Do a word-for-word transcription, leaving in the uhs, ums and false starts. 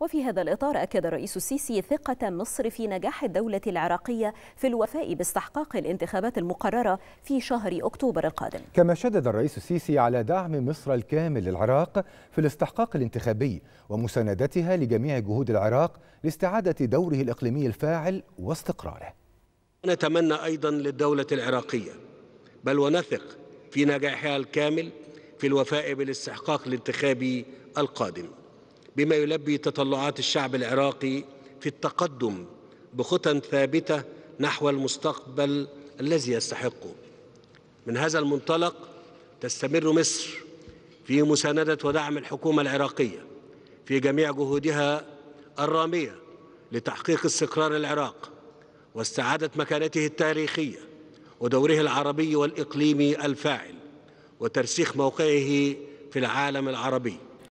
وفي هذا الإطار أكد الرئيس السيسي ثقة مصر في نجاح الدولة العراقية في الوفاء باستحقاق الانتخابات المقررة في شهر أكتوبر القادم. كما شدد الرئيس السيسي على دعم مصر الكامل للعراق في الاستحقاق الانتخابي ومساندتها لجميع جهود العراق لاستعادة دوره الإقليمي الفاعل واستقراره. نتمنى أيضا للدولة العراقية بل ونثق في نجاحها الكامل في الوفاء بالاستحقاق الانتخابي القادم بما يلبي تطلعات الشعب العراقي في التقدم بخطى ثابتة نحو المستقبل الذي يستحقه. من هذا المنطلق تستمر مصر في مساندة ودعم الحكومة العراقية في جميع جهودها الرامية لتحقيق استقرار العراق واستعادة مكانته التاريخية ودوره العربي والإقليمي الفاعل وترسيخ موقعه في العالم العربي.